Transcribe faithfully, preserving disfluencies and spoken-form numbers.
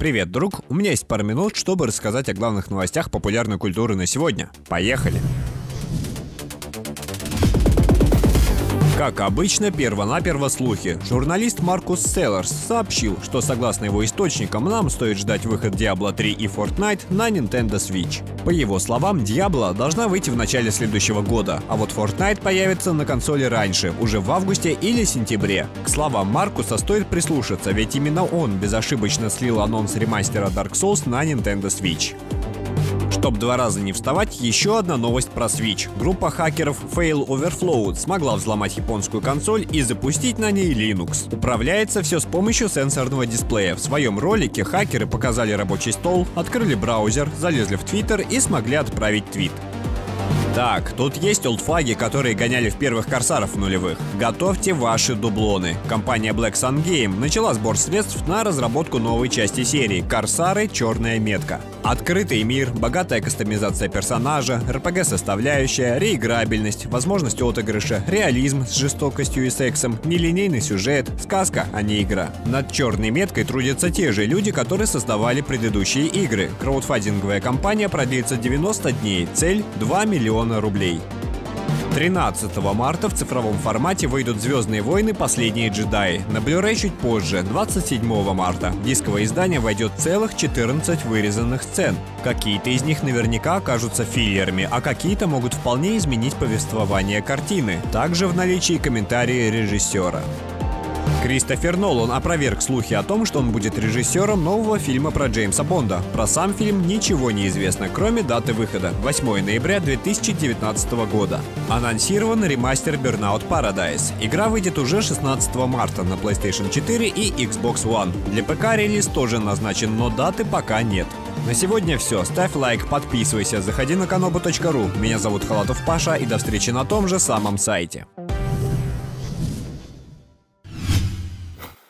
Привет, друг, у меня есть пару минут, чтобы рассказать о главных новостях популярной культуры на сегодня. Поехали! Как обычно, первонаперво слухи. Журналист Маркус Селлерс сообщил, что, согласно его источникам, нам стоит ждать выход Diablo три и Fortnite на Nintendo Switch. По его словам, Diablo должна выйти в начале следующего года, а вот Fortnite появится на консоли раньше, уже в августе или сентябре. К словам Маркуса стоит прислушаться, ведь именно он безошибочно слил анонс ремастера Dark Souls на Nintendo Switch. Чтоб два раза не вставать, еще одна новость про Switch. Группа хакеров Fail Overflow смогла взломать японскую консоль и запустить на ней Linux. Управляется все с помощью сенсорного дисплея. В своем ролике хакеры показали рабочий стол, открыли браузер, залезли в Twitter и смогли отправить твит. Так, тут есть олдфаги, которые гоняли в первых корсаров нулевых. Готовьте ваши дублоны. Компания Black Sun Game начала сбор средств на разработку новой части серии «Корсары Черная метка». Открытый мир, богатая кастомизация персонажа, эр пи джи-составляющая, реиграбельность, возможность отыгрыша, реализм с жестокостью и сексом, нелинейный сюжет, сказка, а не игра. Над «Черной меткой» трудятся те же люди, которые создавали предыдущие игры. Краудфандинговая кампания продлится девяносто дней, цель – два миллиона рублей. тринадцатого марта в цифровом формате выйдут «Звездные войны. Последние джедаи». На Blu-ray чуть позже, двадцать седьмого марта. В дисковое издание войдет целых четырнадцать вырезанных сцен. Какие-то из них наверняка окажутся филлерами, а какие-то могут вполне изменить повествование картины. Также в наличии комментарии режиссера. Кристофер Нолан опроверг слухи о том, что он будет режиссером нового фильма про Джеймса Бонда. Про сам фильм ничего не известно, кроме даты выхода – восьмого ноября две тысячи девятнадцатого года. Анонсирован ремастер Burnout Paradise. Игра выйдет уже шестнадцатого марта на PlayStation четыре и Xbox One. Для ПК релиз тоже назначен, но даты пока нет. На сегодня все. Ставь лайк, подписывайся, заходи на канобу точка ру. Меня зовут Халатов Паша, и до встречи на том же самом сайте.